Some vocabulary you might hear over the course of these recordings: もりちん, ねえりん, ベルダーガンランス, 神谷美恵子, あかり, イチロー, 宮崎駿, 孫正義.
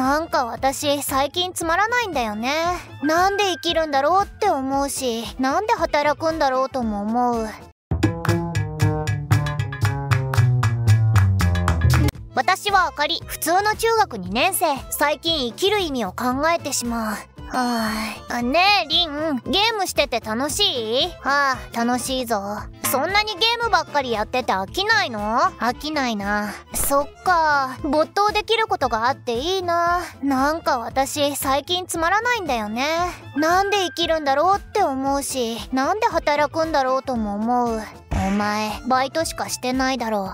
なんか私最近つまらないんだよね。なんで生きるんだろうって思うし、なんで働くんだろうとも思う。私はあかり、普通の中学2年生。最近生きる意味を考えてしまう。あ、ねえりん、ゲームしてて楽しい？ああ、楽しいぞ。そんなにゲームばっかりやってて飽きないの？飽きないな。そっか、没頭できることがあっていいな。なんか私最近つまらないんだよね。なんで生きるんだろうって思うし、なんで働くんだろうとも思う。お前、バイトしかしてないだろう。ま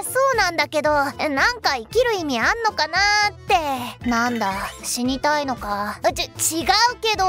あそうなんだけど、なんか生きる意味あんのかなーって。なんだ、死にたいのか。違うけど、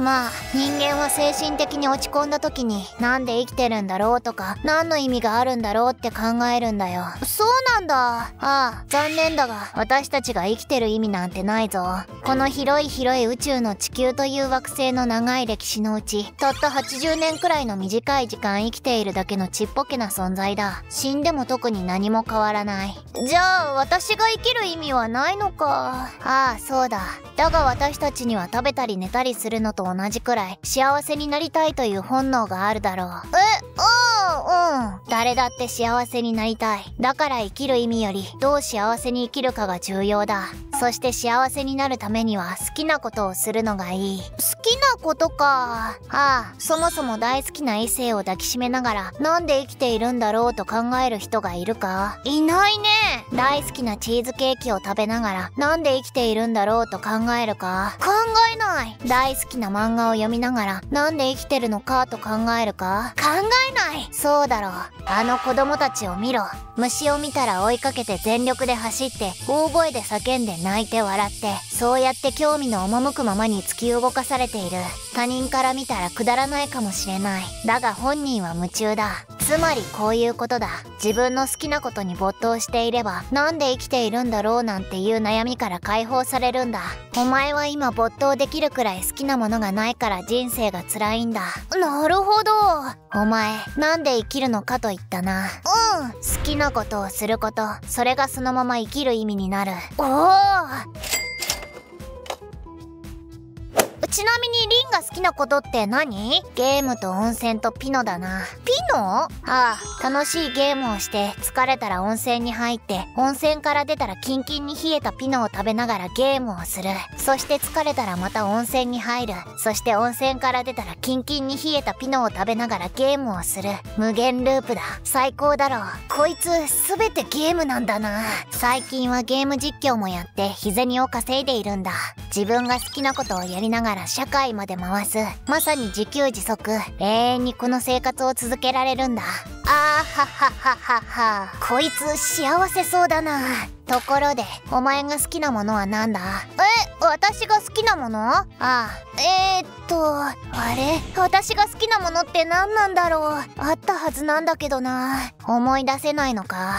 まあ人間は精神的に落ち込んだ時になんで生きてるんだろうとか、何の意味があるんだろうって考えるんだよ。そうなんだ。ああ、残念だが私たちが生きてる意味なんてないぞ。この広い宇宙の地球という惑星の長い歴史のうち、たった80年くらいの短い時間生きているだけのちっぽけな存在だ。死んでも特に何も変わらない。じゃあ私が生きる意味はないのか。ああ、そうだ。だが私たちには食べたり寝たりするのと同じくらい幸せになりたいという本能があるだろう。うん、誰だって幸せになりたい。だから生きる意味よりどう幸せに生きるかが重要だ。そして幸せになるためには好きなことをするのがいい。好きなことか。ああ、そもそも大好きな異性を抱きしめながらなんで生きているんだろうと考える人がいるか？いないね。大好きなチーズケーキを食べながらなんで生きているんだろうと考えるか？考えない。大好きな漫画を読みながらなんで生きてるのかと考えるか？考えない。そうだろう。あの子供たちを見ろ。虫を見たら追いかけて全力で走って、大声で叫んで泣いて笑って、そうやって興味の赴くままに突き動かされている。他人から見たらくだらないかもしれない。だが本人は夢中だ。つまりこういうことだ。自分の好きなことに没頭していればなんで生きているんだろうなんていう悩みから解放されるんだ。お前は今没頭できるくらい好きなものがないから人生が辛いんだ。なるほど。お前、なんで生きるのかと言ったな。うん、好きなことをすること、それがそのまま生きる意味になる。おお。ちなみにリンが好きなことって何？ゲームと温泉とピノだな。ピノ？ああ、楽しいゲームをして疲れたら温泉に入って、温泉から出たらキンキンに冷えたピノを食べながらゲームをする。そして疲れたらまた温泉に入る。そして温泉から出たらキンキンに冷えたピノを食べながらゲームをする。無限ループだ。最高だろう。こいつ全てゲームなんだな。最近はゲーム実況もやって日銭を稼いでいるんだ。自分が好きなことをやりながら社会まで回す。まさに自給自足。永遠にこの生活を続けられるんだ。あーははははは。こいつ幸せそうだな。ところでお前が好きなものはなんだ？私が好きなもの？あれ、私が好きなものって何なんだろう。あったはずなんだけどな。思い出せないのか？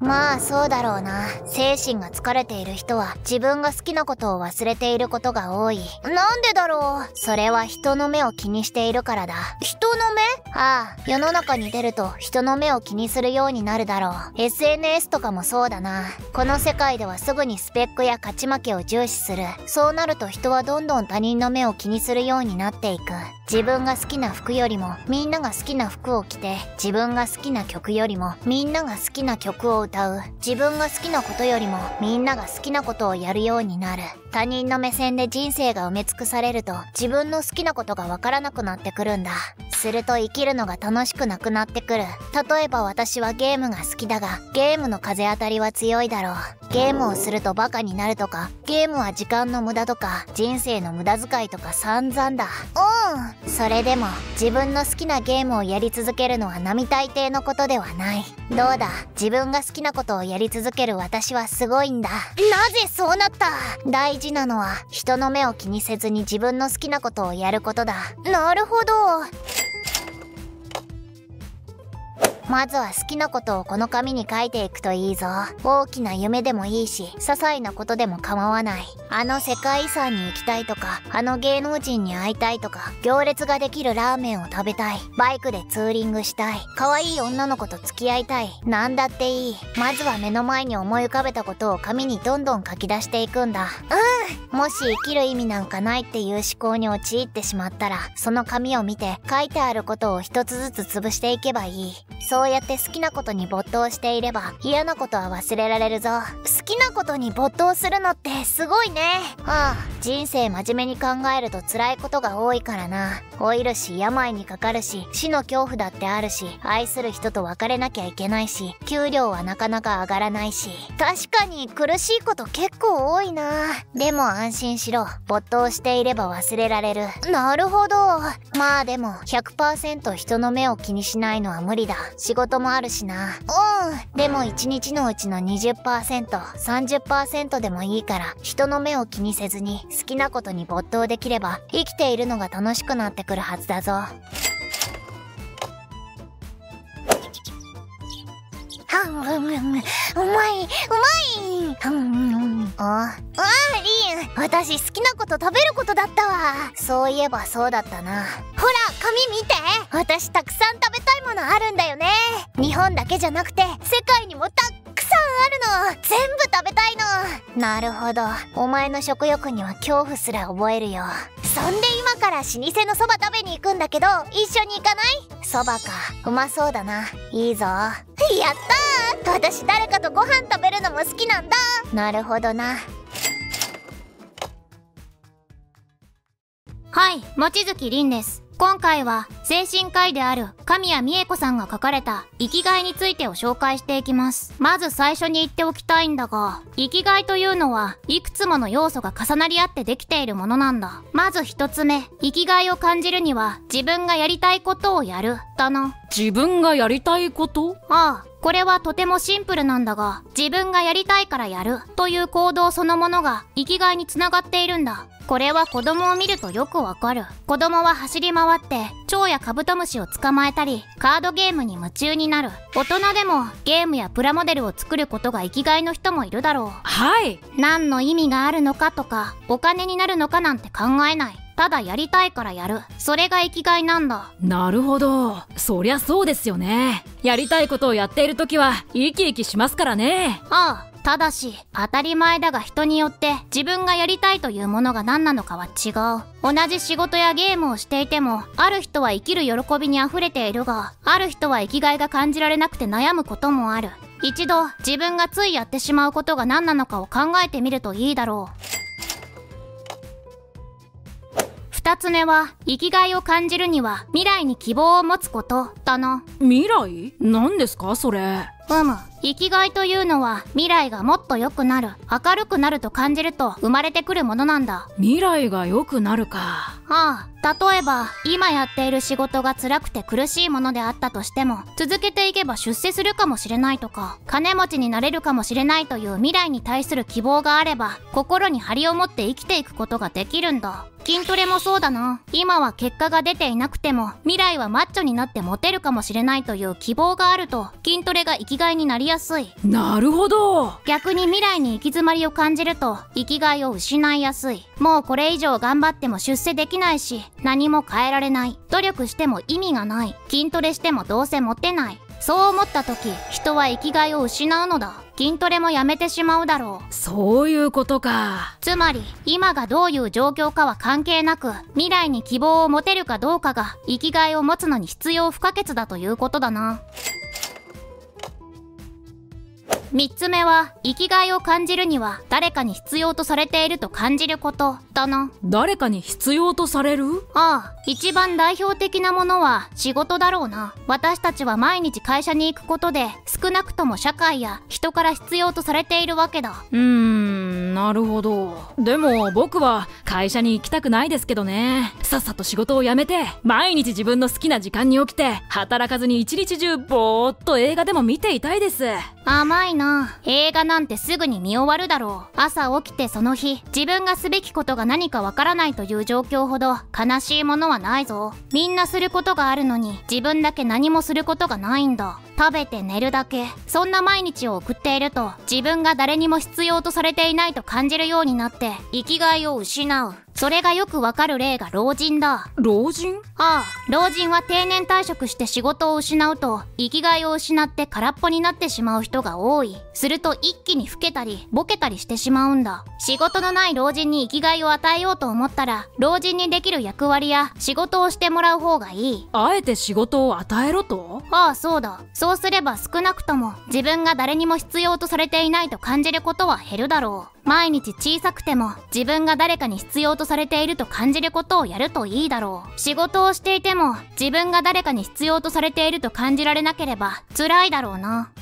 うん、まあそうだろうな。精神が疲れている人は自分が好きなことを忘れていることが多い。なんでだろう？それは人の目を気にしているからだ。人の目？ああ、世の中に出ると人の目を気にするようになるだろう。 SNS とかもそうだな。この世界ではすぐにスペックや勝ち負けを重視する。そうなると人はどんどん他人の目を気にするようになっていく。自分が好きな服よりもみんなが好きな服を着て、自分が好きな曲よりもみんなが好きな曲を歌う。自分が好きなことよりもみんなが好きなことをやるようになる。他人の目線で人生が埋め尽くされると、自分の好きなことがわからなくなってくるんだ。すると生きるのが楽しくなくなってくる。例えば私はゲームが好きだが、ゲームの風当たりは強いだろう。ゲームをするとバカになるとか、ゲームは時間の無駄とか、人生の無駄遣いとか散々だ。うん、それでも自分の好きなゲームをやり続けるのは並大抵のことではない。どうだ、自分が好きなことをやり続ける私はすごいんだ。なぜそうなった？大事なのは人の目を気にせずに自分の好きなことをやることだ。なるほど。まずは好きなことをこの紙に書いていくといいぞ。大きな夢でもいいし、些細なことでも構わない。あの世界遺産に行きたいとか、あの芸能人に会いたいとか、行列ができるラーメンを食べたい。バイクでツーリングしたい。可愛い女の子と付き合いたい。なんだっていい。まずは目の前に思い浮かべたことを紙にどんどん書き出していくんだ。うん。もし生きる意味なんかないっていう思考に陥ってしまったら、その紙を見て書いてあることを一つずつ潰していけばいい。そうやって好きなことに没頭していれば嫌なことは忘れられるぞ。好きなことに没頭するのってすごいね。ああ、人生真面目に考えると辛いことが多いからな。老いるし、病にかかるし、死の恐怖だってあるし、愛する人と別れなきゃいけないし、給料はなかなか上がらないし。確かに苦しいこと結構多いな。でも安心しろ。没頭していれば忘れられる。なるほど。まあでも 100% 人の目を気にしないのは無理だ。仕事もあるしな。うん。でも1日のうちの 20%、30% でもいいから人の目を気にせずに好きなことに没頭できれば生きているのが楽しくなってくるはずだぞ。うまい、ああ、リン、私好きなこと食べることだったわ。そういえばそうだったな。ほら紙見て。私たくさん食べたいものあるんだよね。日本だけじゃなくて世界にもたくさんあるの。全部食べたいの。なるほど。お前の食欲には恐怖すら覚えるよ。そんで今から老舗のそば食べに行くんだけど、一緒に行かない？そばか。うまそうだな。いいぞ。やったー！私誰かとご飯食べるのも好きなんだ。なるほどな。はい、望月凛です。今回は精神科医である神谷美恵子さんが書かれた生きがいについてを紹介していきます。まず最初に言っておきたいんだが、生きがいというのはいくつもの要素が重なり合ってできているものなんだ。まず一つ目、生きがいを感じるには自分がやりたいことをやる、だな。自分がやりたいこと？ああ。これはとてもシンプルなんだが、自分がやりたいからやるという行動そのものが生きがいにつながっているんだ。これは子供を見るとよくわかる。子供は走り回って蝶やカブトムシを捕まえたり、カードゲームに夢中になる。大人でもゲームやプラモデルを作ることが生きがいの人もいるだろう。はい。何の意味があるのかとか、お金になるのかなんて考えない。ただやりたいからやる。それが生きがいなんだ。なるほど。そりゃそうですよね。やりたいことをやっているときは生き生きしますからね。ああ。ただし、当たり前だが人によって自分がやりたいというものが何なのかは違う。同じ仕事やゲームをしていても、ある人は生きる喜びに溢れているが、ある人は生きがいが感じられなくて悩むこともある。一度、自分がついやってしまうことが何なのかを考えてみるといいだろう。二つ目は、生きがいを感じるには、未来に希望を持つこと、だな。未来？何ですか、それ。うむ。生きがいというのは、未来がもっと良くなる、明るくなると感じると生まれてくるものなんだ。未来が良くなるか。ああ。例えば、今やっている仕事が辛くて苦しいものであったとしても、続けていけば出世するかもしれないとか、金持ちになれるかもしれないという未来に対する希望があれば、心に張りを持って生きていくことができるんだ。筋トレもそうだな。今は結果が出ていなくても、未来はマッチョになってモテるかもしれないという希望があると、筋トレが生きがいになりやすい。なるほど。逆に未来に行き詰まりを感じると、生きがいを失いやすい。もうこれ以上頑張っても出世できないし、何も変えられない。努力しても意味がない。筋トレしてもどうせモテない。そう思った時、人は生きがいを失うのだ。筋トレもやめてしまうだろう。そういうことか。つまり、今がどういう状況かは関係なく、未来に希望を持てるかどうかが、生きがいを持つのに必要不可欠だということだな。三つ目は、生きがいを感じるには、誰かに必要とされていると感じること、だな。誰かに必要とされる？ああ、一番代表的なものは、仕事だろうな。私たちは毎日会社に行くことで、少なくとも社会や人から必要とされているわけだ。なるほど。でも僕は会社に行きたくないですけどね。さっさと仕事を辞めて、毎日自分の好きな時間に起きて、働かずに一日中ぼーっと映画でも見ていたいです。甘いな。映画なんてすぐに見終わるだろう。朝起きてその日、自分がすべきことが何かわからないという状況ほど悲しいものはないぞ。みんなすることがあるのに、自分だけ何もすることがないんだ。食べて寝るだけ、そんな毎日を送っていると自分が誰にも必要とされていないと感じるようになって生きがいを失う。それがよくわかる例が老人だ。老人？ああ、老人は定年退職して仕事を失うと生きがいを失って空っぽになってしまう人が多い。すると一気に老けたりボケたりしてしまうんだ。仕事のない老人に生きがいを与えようと思ったら、老人にできる役割や仕事をしてもらう方がいい。あえて仕事を与えろと？ああ、そうだ。そうすれば少なくとも自分が誰にも必要とされていないと感じることは減るだろう。毎日小さくても自分が誰かに必要とされていると感じることをやるといいだろう。仕事をしていても自分が誰かに必要とされていると感じられなければ辛いだろうな。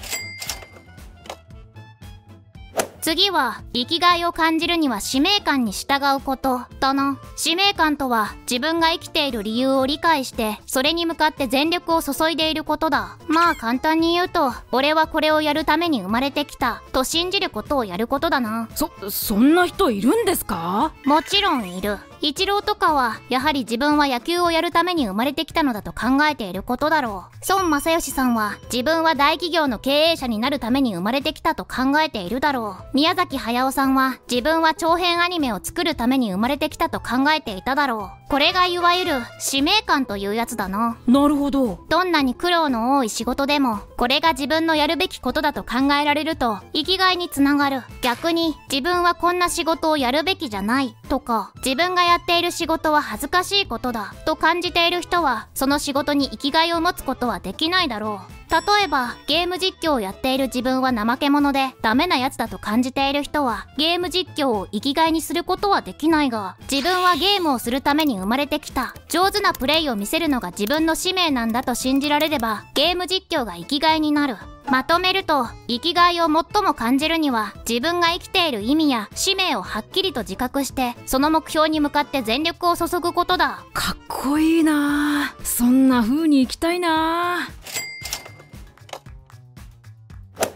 次は、生きがいを感じるには使命感に従うことだな。使命感とは、自分が生きている理由を理解して、それに向かって全力を注いでいることだ。まあ簡単に言うと、俺はこれをやるために生まれてきた、と信じることをやることだな。そんな人いるんですか？もちろんいる。イチローとかは、やはり自分は野球をやるために生まれてきたのだと考えていることだろう。孫正義さんは、自分は大企業の経営者になるために生まれてきたと考えているだろう。宮崎駿さんは、自分は長編アニメを作るために生まれてきたと考えていただろう。これがいわゆる、使命感というやつだな。なるほど。どんなに苦労の多い仕事でも、これが自分のやるべきことだと考えられると、生きがいにつながる。逆に、自分はこんな仕事をやるべきじゃない、とか、自分がやっている仕事は恥ずかしいことだと感じている人は、その仕事に生きがいを持つことはできないだろう。例えば、ゲーム実況をやっている自分は怠け者でダメなやつだと感じている人は、ゲーム実況を生きがいにすることはできないが、自分はゲームをするために生まれてきた、上手なプレイを見せるのが自分の使命なんだと信じられれば、ゲーム実況が生きがいになる。まとめると、生きがいを最も感じるには、自分が生きている意味や使命をはっきりと自覚して、その目標に向かって全力を注ぐことだ。かっこいいなぁ。そんな風に生きたいなぁ。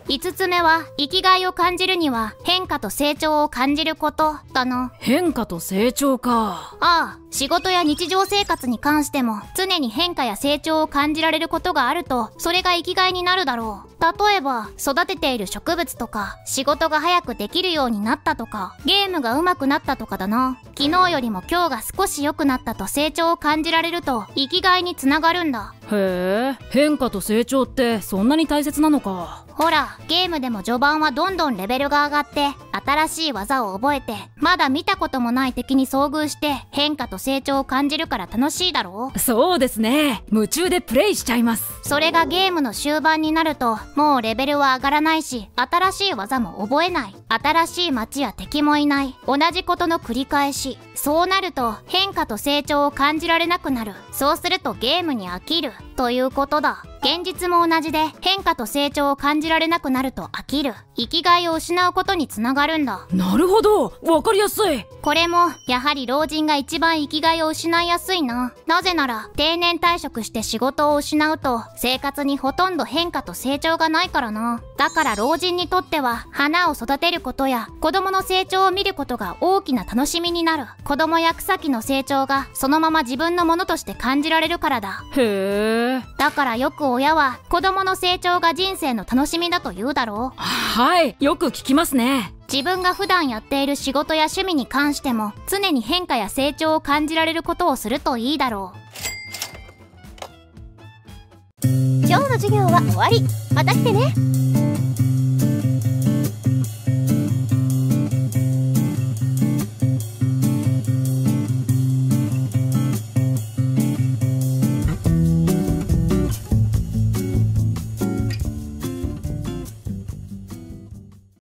5つ目は、生きがいを感じるには、変化と成長を感じること、だな。変化と成長か。ああ、仕事や日常生活に関しても、常に変化や成長を感じられることがあると、それが生きがいになるだろう。例えば、育てている植物とか、仕事が早くできるようになったとか、ゲームが上手くなったとかだな。昨日よりも今日が少し良くなったと成長を感じられると、生きがいにつながるんだ。へえ、変化と成長ってそんなに大切なのか。ほら、ゲームでも序盤はどんどんレベルが上がって、新しい技を覚えて、まだ見たこともない敵に遭遇して、変化と成長を感じるから楽しいだろう。そうですね。夢中でプレイしちゃいます。それがゲームの終盤になると、もうレベルは上がらないし、新しい技も覚えない。新しい街や敵もいない。同じことの繰り返し。そうなると、変化と成長を感じられなくなる。そうするとゲームに飽きる。ということだ。現実も同じで、変化と成長を感じられなくなると飽きる。生きがいを失うことにつながるんだ。なるほど、わかりやすい。これもやはり老人が一番生きがいを失いやすいな。なぜなら、定年退職して仕事を失うと、生活にほとんど変化と成長がないからな。だから老人にとっては、花を育てることや子供の成長を見ることが大きな楽しみになる。子供や草木の成長がそのまま自分のものとして感じられるからだ。へえ。だからよく親は、子供の成長が人生の楽しみだと言うだろう。はい、よく聞きますね。自分が普段やっている仕事や趣味に関しても、常に変化や成長を感じられることをするといいだろう。今日の授業は終わり。また来てね。